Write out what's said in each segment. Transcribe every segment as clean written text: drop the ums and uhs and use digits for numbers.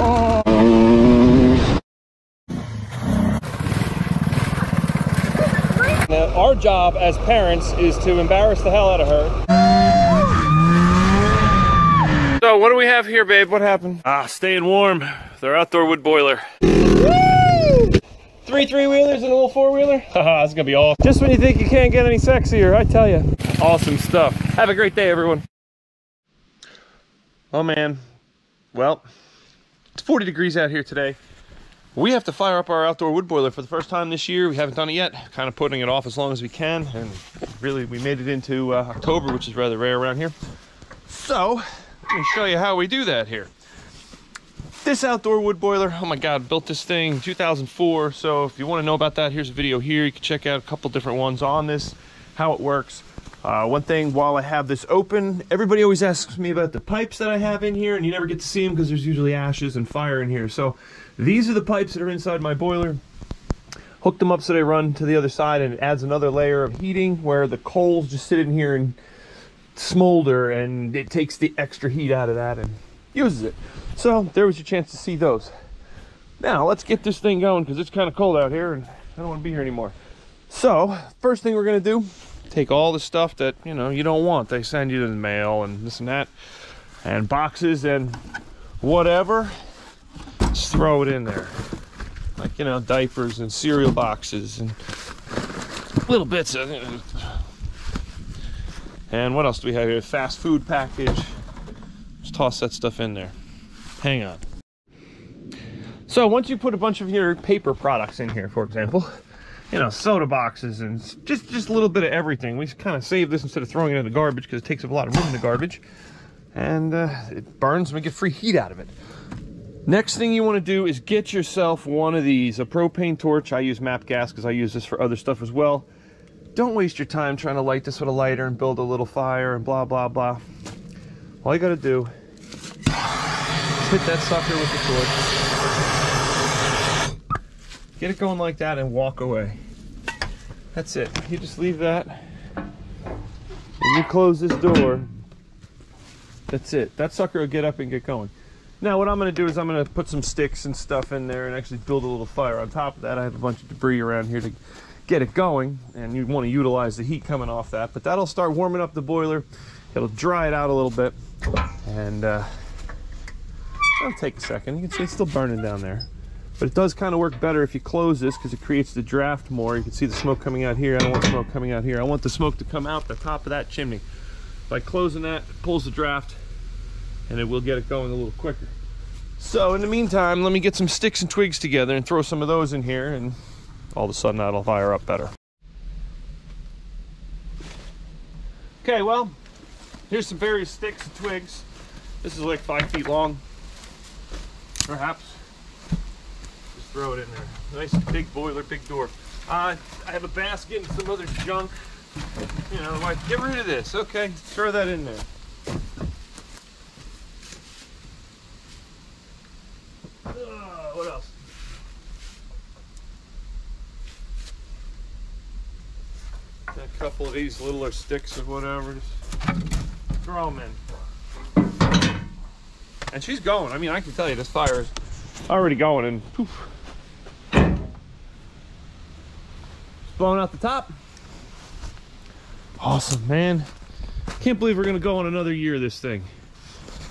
Now, our job as parents is to embarrass the hell out of her. So what do we have here, babe? What happened? Ah, staying warm. Their outdoor wood boiler. Woo! 3 3-wheelers and a little 4-wheeler? Haha, it's gonna be awesome. Just when you think you can't get any sexier, I tell you. Awesome stuff. Have a great day, everyone. Oh man, well, it's 40 degrees out here today. We have to fire up our outdoor wood boiler for the first time this year. We haven't done it yet, kind of putting it off as long as we can. And really, we made it into October, which is rather rare around here. So, let me show you how we do that here. This outdoor wood boiler, oh my God, built this thing in 2004. So if you want to know about that, here's a video here. You can check out a couple different ones on this, how it works. One thing, while I have this open, everybody always asks me about the pipes that I have in here, and you never get to see them because there's usually ashes and fire in here. So these are the pipes that are inside my boiler. Hook them up so they run to the other side, and it adds another layer of heating where the coals just sit in here and smolder, and it takes the extra heat out of that and uses it. So there was your chance to see those. Now let's get this thing going because it's kind of cold out here and I don't want to be here anymore. So first thing we're going to do, take all the stuff that, you know, you don't want. They send you to the mail and this and that and boxes and whatever. Just throw it in there. Like, you know, diapers and cereal boxes and little bits of... And what else do we have here? Fast food package. Just toss that stuff in there. Hang on. So once you put a bunch of your paper products in here, for example, you know, soda boxes and just a little bit of everything. We kind of save this instead of throwing it in the garbage because it takes up a lot of room in the garbage. And it burns and we get free heat out of it. Next thing you want to do is get yourself one of these, a propane torch. I use MAP gas because I use this for other stuff as well. Don't waste your time trying to light this with a lighter and build a little fire and blah, blah, blah. All you got to do is hit that sucker with the torch. Get it going like that and walk away. That's it. You just leave that. When you close this door, that's it. That sucker will get up and get going. Now what I'm going to do is I'm going to put some sticks and stuff in there and actually build a little fire. On top of that, I have a bunch of debris around here to get it going. And you want to utilize the heat coming off that. But that'll start warming up the boiler. It'll dry it out a little bit. And it'll take a second. You can see it's still burning down there. But it does kind of work better if you close this because it creates the draft more. You can see the smoke coming out here. I don't want smoke coming out here. I want the smoke to come out the top of that chimney. By closing that, it pulls the draft and it will get it going a little quicker. So in the meantime, let me get some sticks and twigs together and throw some of those in here, and all of a sudden that'll fire up better. Okay, well, here's some various sticks and twigs. This is like 5 feet long, perhaps. Throw it in there. Nice big boiler, big door. I have a basket and some other junk. You know, like, get rid of this. Okay, throw that in there. What else? A couple of these littler sticks or whatever. Just throw them in. And she's going. I mean, I can tell you this fire is already going, and poof. Blowing out the top. Awesome, man. Can't believe we're gonna go on another year of this thing.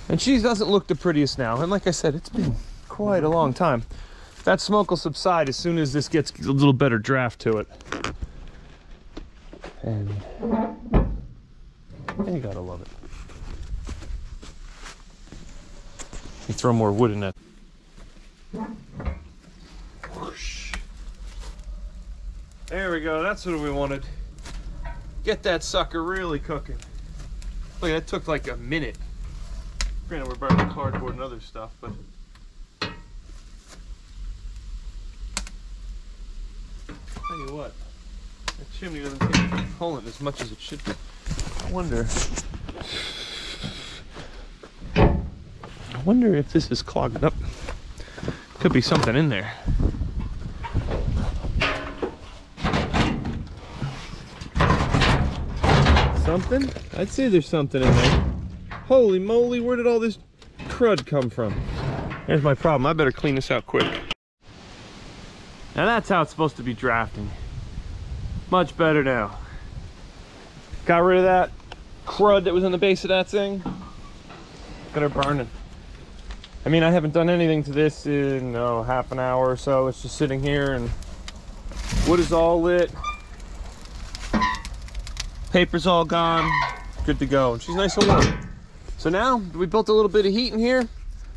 And she doesn't look the prettiest now, and like I said, it's been quite a long time. That smoke will subside as soon as this gets a little better draft to it. And you gotta love it. You throw more wood in that. There we go, that's what we wanted. Get that sucker really cooking. Look, that took like a minute. Granted, we're burning cardboard and other stuff, but... Tell you what, that chimney doesn't take a component as much as it should be. I wonder if this is clogged up. Could be something in there. Something? I'd say there's something in there. Holy moly, where did all this crud come from? Here's my problem. I better clean this out quick. Now that's how it's supposed to be drafting. Much better now. Got rid of that crud that was in the base of that thing. Got it burning. I mean, I haven't done anything to this in half an hour or so. It's just sitting here and wood is all lit. Paper's all gone. Good to go. And she's nice and warm. So now we built a little bit of heat in here.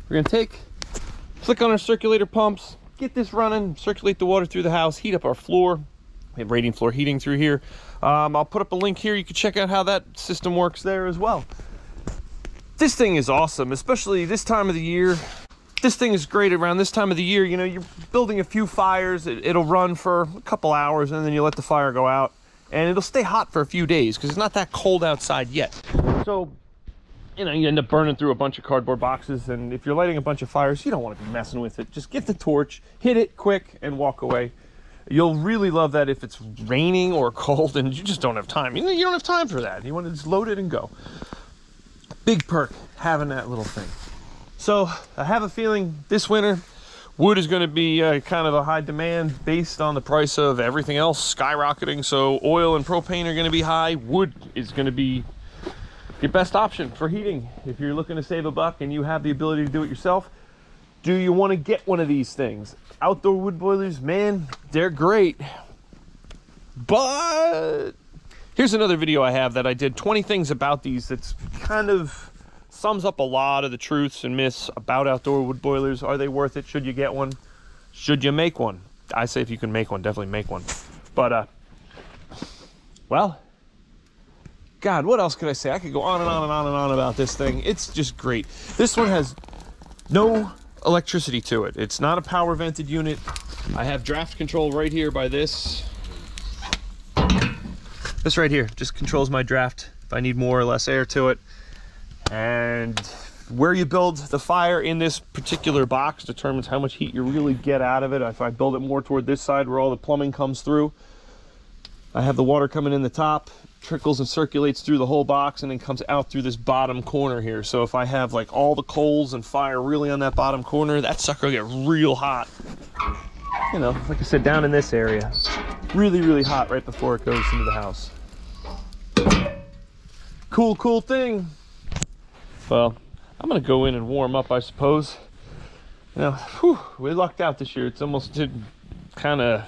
We're gonna flick on our circulator pumps, get this running, circulate the water through the house, heat up our floor. We have radiant floor heating through here. I'll put up a link here. You can check out how that system works there as well. This thing is awesome, especially this time of the year. This thing is great around this time of the year. You know, you're building a few fires. It'll run for a couple hours and then you let the fire go out and it'll stay hot for a few days because it's not that cold outside yet. So, you know, you end up burning through a bunch of cardboard boxes, and if you're lighting a bunch of fires, you don't want to be messing with it. Just get the torch, hit it quick, and walk away. You'll really love that if it's raining or cold and you just don't have time. You don't have time for that. You want to just load it and go. Big perk having that little thing. So I have a feeling this winter wood is going to be kind of a high demand based on the price of everything else skyrocketing. So oil and propane are going to be high. Wood is going to be your best option for heating. If you're looking to save a buck and you have the ability to do it yourself, do you want to get one of these things? Outdoor wood boilers, man, they're great. But here's another video I have that I did, 20 things about these, that's kind of sums up a lot of the truths and myths about outdoor wood boilers. Are they worth it? Should you get one? Should you make one? I say if you can make one, definitely make one. But, well, God, what else could I say? I could go on and on and on and on about this thing. It's just great. This one has no electricity to it. It's not a power vented unit. I have draft control right here by this. This right here just controls my draft if I need more or less air to it. And where you build the fire in this particular box determines how much heat you really get out of it. If I build it more toward this side where all the plumbing comes through, I have the water coming in the top, trickles and circulates through the whole box, and then comes out through this bottom corner here. So if I have like all the coals and fire really on that bottom corner, that sucker will get real hot. You know, like I said, down in this area. Really, really hot right before it goes into the house. Cool, cool thing. Well, I'm gonna go in and warm up, I suppose. You know, whew, we lucked out this year. It's almost kind of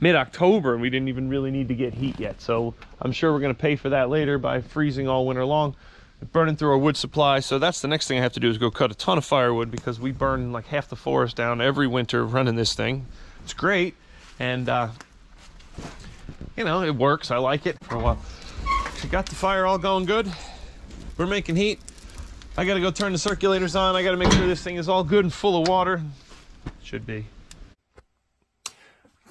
mid-October and we didn't even really need to get heat yet, so I'm sure we're going to pay for that later by freezing all winter long, burning through our wood supply. So that's the next thing I have to do, is go cut a ton of firewood, because we burn like half the forest down every winter running this thing. It's great, and you know, it works. I like it for a while. We got the fire all going good, we're making heat. I gotta go turn the circulators on. I gotta make sure this thing is all good and full of water. Should be.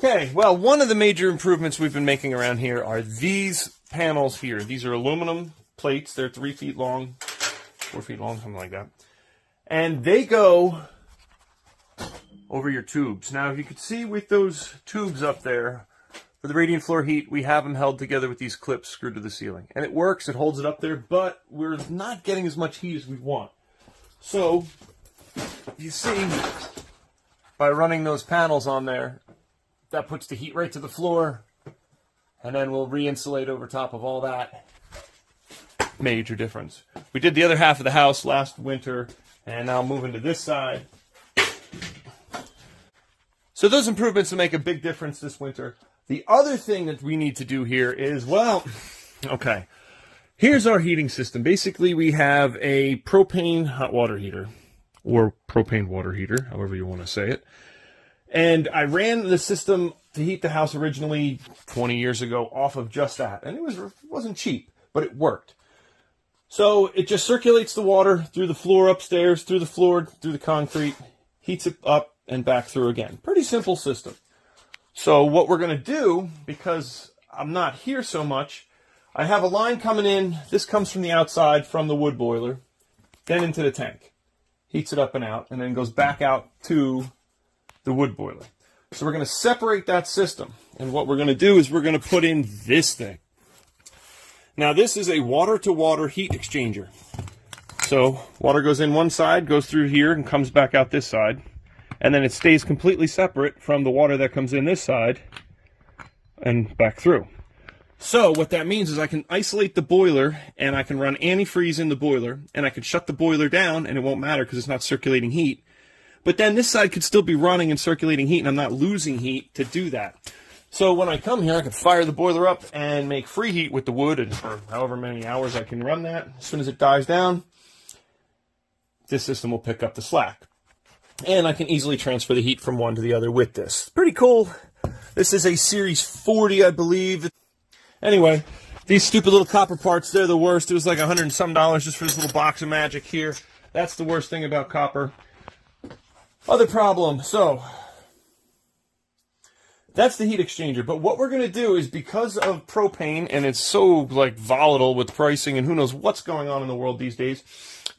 Okay, well, one of the major improvements we've been making around here are these panels here. These are aluminum plates. They're 3 feet long, 4 feet long, something like that. And they go over your tubes. Now, if you could see with those tubes up there, for the radiant floor heat, we have them held together with these clips screwed to the ceiling. And it works, it holds it up there, but we're not getting as much heat as we want. So, you see, by running those panels on there, that puts the heat right to the floor, and then we'll re-insulate over top of all that. Major difference. We did the other half of the house last winter, and now moving to this side. So those improvements will make a big difference this winter. The other thing that we need to do here is, well, okay, here's our heating system. Basically, we have a propane hot water heater, or propane water heater, however you want to say it. And I ran the system to heat the house originally 20 years ago off of just that. And it wasn't cheap, but it worked. So it just circulates the water through the floor upstairs, through the floor, through the concrete, heats it up and back through again. Pretty simple system. So what we're going to do, because I'm not here so much, I have a line coming in. This comes from the outside from the wood boiler, then into the tank. Heats it up and out, and then goes back out to the wood boiler. So we're going to separate that system, and what we're going to do is we're going to put in this thing. Now this is a water-to-water heat exchanger. So water goes in one side, goes through here, and comes back out this side. And then it stays completely separate from the water that comes in this side and back through. So what that means is I can isolate the boiler, and I can run antifreeze in the boiler, and I can shut the boiler down, and it won't matter because it's not circulating heat. But then this side could still be running and circulating heat, and I'm not losing heat to do that. So when I come here, I can fire the boiler up and make free heat with the wood, and for however many hours I can run that. As soon as it dies down, this system will pick up the slack. And I can easily transfer the heat from one to the other with this. Pretty cool. This is a Series 40, I believe. Anyway, these stupid little copper parts, they're the worst. It was like $100 and some just for this little box of magic here. That's the worst thing about copper. Other problem, so that's the heat exchanger. But what we're going to do is, because of propane, and it's so like volatile with pricing and who knows what's going on in the world these days,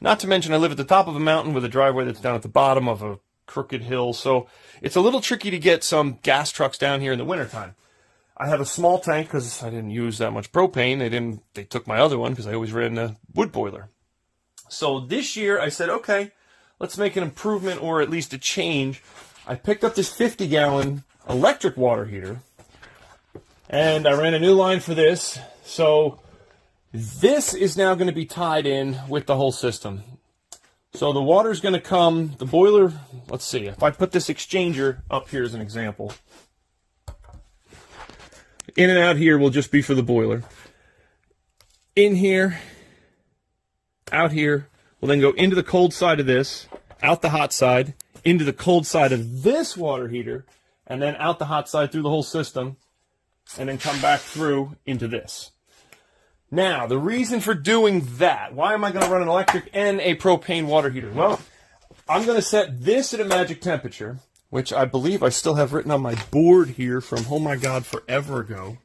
not to mention I live at the top of a mountain with a driveway that's down at the bottom of a crooked hill, so it's a little tricky to get some gas trucks down here in the wintertime. I have a small tank because I didn't use that much propane. They took my other one because I always ran a wood boiler. So this year I said, okay, let's make an improvement or at least a change. I picked up this 50-gallon electric water heater, and I ran a new line for this. So this is now going to be tied in with the whole system. So the water's going to come, the boiler, let's see, if I put this exchanger up here as an example, in and out here will just be for the boiler. In here, out here, will then go into the cold side of this, out the hot side, into the cold side of this water heater, and then out the hot side through the whole system, and then come back through into this. Now, the reason for doing that, why am I going to run an electric and a propane water heater? Well, I'm going to set this at a magic temperature, which I believe I still have written on my board here from, oh my god, forever ago.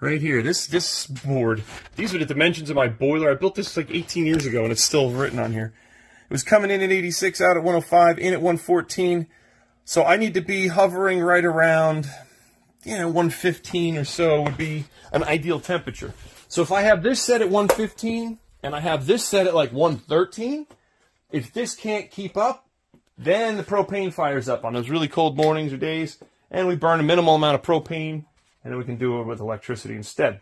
Right here, this board. These are the dimensions of my boiler. I built this like 18 years ago, and it's still written on here. It was coming in at 86, out at 105, in at 114. So I need to be hovering right around, you know, 115 or so would be an ideal temperature. So if I have this set at 115, and I have this set at like 113, if this can't keep up, then the propane fires up on those really cold mornings or days, and we burn a minimal amount of propane, and then we can do it with electricity instead.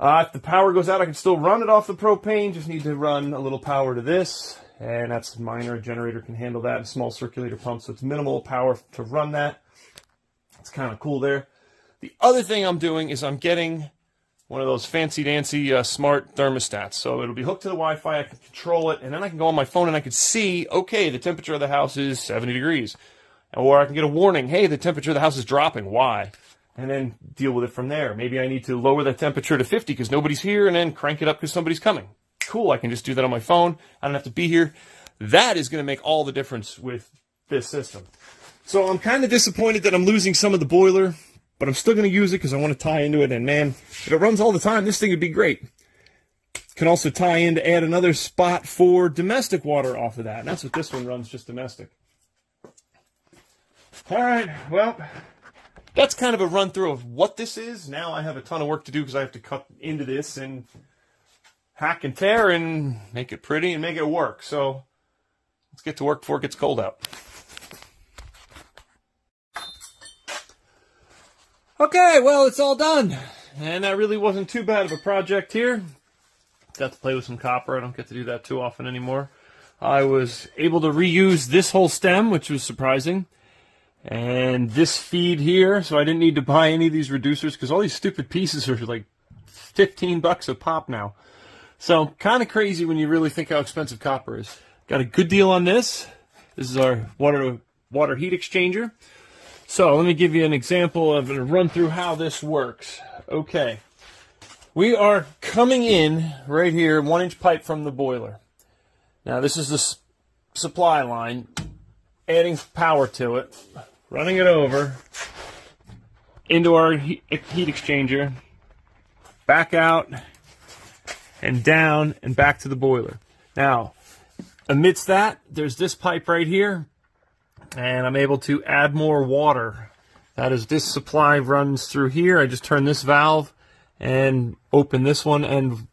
If the power goes out, I can still run it off the propane, just need to run a little power to this, and that's minor. A generator can handle that, a small circulator pump, so it's minimal power to run that. It's kind of cool there. The other thing I'm doing is I'm getting one of those fancy-dancy smart thermostats. So it'll be hooked to the Wi-Fi, I can control it, and then I can go on my phone and I can see, okay, the temperature of the house is 70 degrees. Or I can get a warning, hey, the temperature of the house is dropping, why? And then deal with it from there. Maybe I need to lower the temperature to 50 because nobody's here, and then crank it up because somebody's coming. Cool, I can just do that on my phone. I don't have to be here. That is going to make all the difference with this system. So I'm kind of disappointed that I'm losing some of the boiler, but I'm still going to use it because I want to tie into it, and man, if it runs all the time, this thing would be great. Can also tie in to add another spot for domestic water off of that, and that's what this one runs, just domestic. All right, well, that's kind of a run-through of what this is. Now I have a ton of work to do because I have to cut into this and hack and tear and make it pretty and make it work. So let's get to work before it gets cold out. Okay, well, it's all done, and that really wasn't too bad of a project here. Got to play with some copper. I don't get to do that too often anymore. I was able to reuse this whole stem, which was surprising, and this feed here, so I didn't need to buy any of these reducers because all these stupid pieces are like 15 bucks a pop now. So kind of crazy when you really think how expensive copper is. Got a good deal on this. This is our water heat exchanger. So let me give you an example of a run through how this works. Okay, we are coming in right here, 1-inch pipe from the boiler. Now this is the supply line, adding power to it, running it over into our heat exchanger, back out and down and back to the boiler. Now, amidst that, there's this pipe right here, and I'm able to add more water. That is, this supply runs through here. I just turn this valve and open this one, and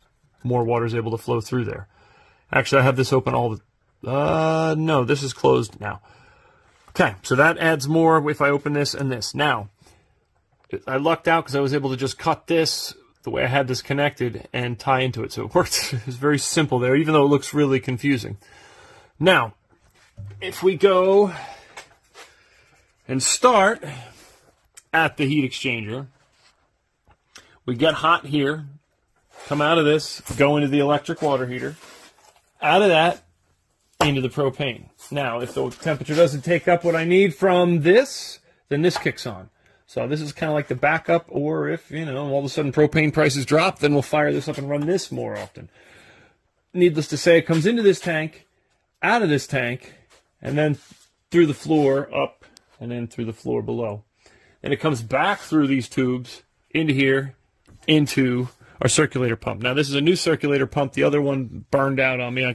more water is able to flow through there. Actually, I have this open all the... no, this is closed now. Okay, so that adds more if I open this and this. Now, I lucked out because I was able to just cut this the way I had this connected and tie into it, so it worked. It's very simple there, even though it looks really confusing. Now, if we go and start at the heat exchanger, we get hot here, come out of this, go into the electric water heater, out of that, into the propane. Now, if the temperature doesn't take up what I need from this, then this kicks on. So this is kind of like the backup, or if, you know, all of a sudden propane prices drop, then we'll fire this up and run this more often. Needless to say, it comes into this tank, out of this tank, and then through the floor up, and then through the floor below. And it comes back through these tubes into here, into our circulator pump. Now, this is a new circulator pump. The other one burned out on me.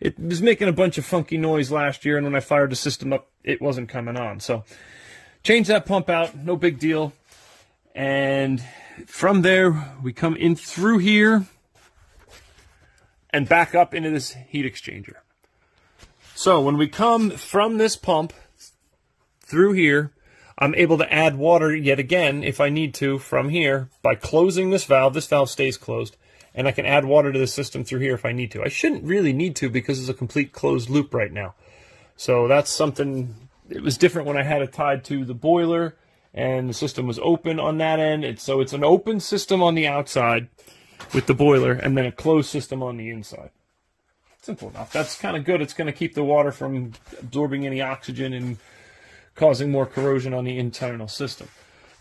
It was making a bunch of funky noise last year, and when I fired the system up, it wasn't coming on. So, change that pump out, no big deal. And from there, we come in through here and back up into this heat exchanger. So, when we come from this pump through here, I'm able to add water yet again, if I need to, from here by closing this valve. This valve stays closed, and I can add water to the system through here if I need to. I shouldn't really need to because it's a complete closed loop right now. So that's something, it was different when I had it tied to the boiler and the system was open on that end. So it's an open system on the outside with the boiler and then a closed system on the inside. Simple enough. That's kind of good. It's going to keep the water from absorbing any oxygen and causing more corrosion on the internal system.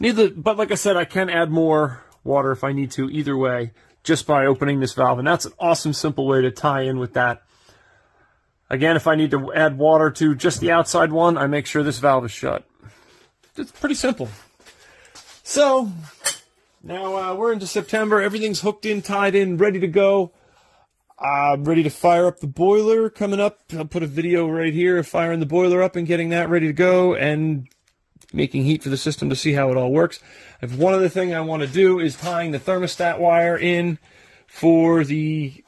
But like I said, I can add more water if I need to either way just by opening this valve, and that's an awesome simple way to tie in with that. Again, if I need to add water to just the outside one, I make sure this valve is shut. It's pretty simple. So, now we're into September. Everything's hooked in, tied in, ready to go. I'm ready to fire up the boiler coming up. I'll put a video right here of firing the boiler up and getting that ready to go and making heat for the system to see how it all works. If one other thing I want to do is tying the thermostat wire in for the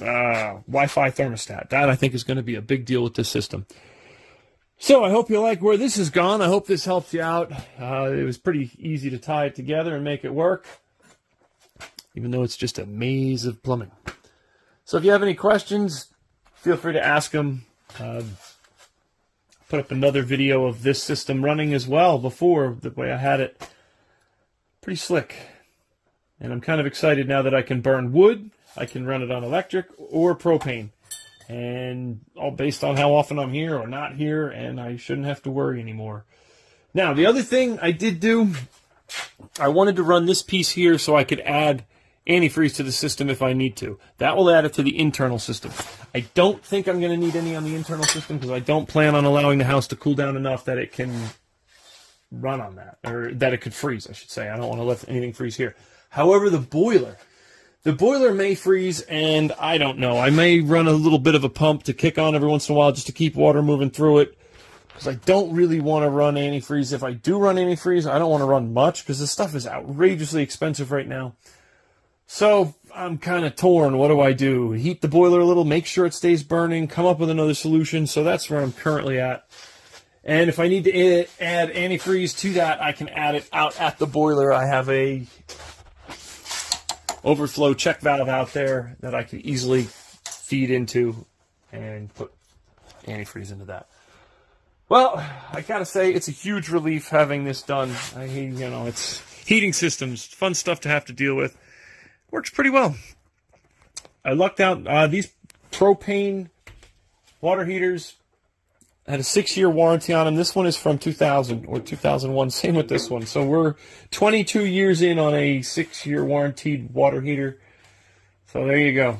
Wi-Fi thermostat. That, I think, is going to be a big deal with this system. So I hope you like where this has gone. I hope this helps you out. It was pretty easy to tie it together and make it work, even though it's just a maze of plumbing. So if you have any questions, feel free to ask them. Put up another video of this system running as well before, the way I had it. Pretty slick. And I'm kind of excited now that I can burn wood, I can run it on electric or propane. And all based on how often I'm here or not here, and I shouldn't have to worry anymore. Now, the other thing I did do, I wanted to run this piece here so I could add antifreeze to the system if I need to. That will add it to the internal system. I don't think I'm going to need any on the internal system because I don't plan on allowing the house to cool down enough that it can run on that, or that it could freeze, I should say. I don't want to let anything freeze here. However, the boiler may freeze, and I don't know. I may run a little bit of a pump to kick on every once in a while just to keep water moving through it, because I don't really want to run antifreeze. If I do run antifreeze, I don't want to run much because this stuff is outrageously expensive right now. So I'm kind of torn. What do I do? Heat the boiler a little, make sure it stays burning, come up with another solution. So that's where I'm currently at. And if I need to add antifreeze to that, I can add it out at the boiler. I have a overflow check valve out there that I can easily feed into and put antifreeze into that. Well, I gotta say, it's a huge relief having this done. It's heating systems, fun stuff to have to deal with. Works pretty well. I lucked out. These propane water heaters had a 6-year warranty on them. This one is from 2000 or 2001. Same with this one. So we're 22 years in on a 6-year warrantied water heater. So there you go.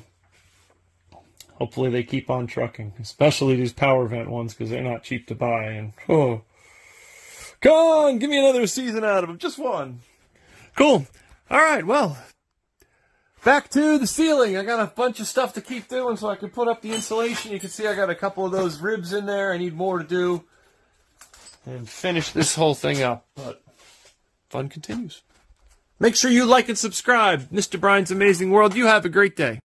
Hopefully they keep on trucking, especially these power vent ones because they're not cheap to buy. And oh, come on, give me another season out of them. Just one. Cool. All right, well, back to the ceiling. I got a bunch of stuff to keep doing so I can put up the insulation. You can see I got a couple of those ribs in there. I need more to do and finish this whole thing up, but fun continues. Make sure you like and subscribe. Mr. Brian's Amazing World. You have a great day.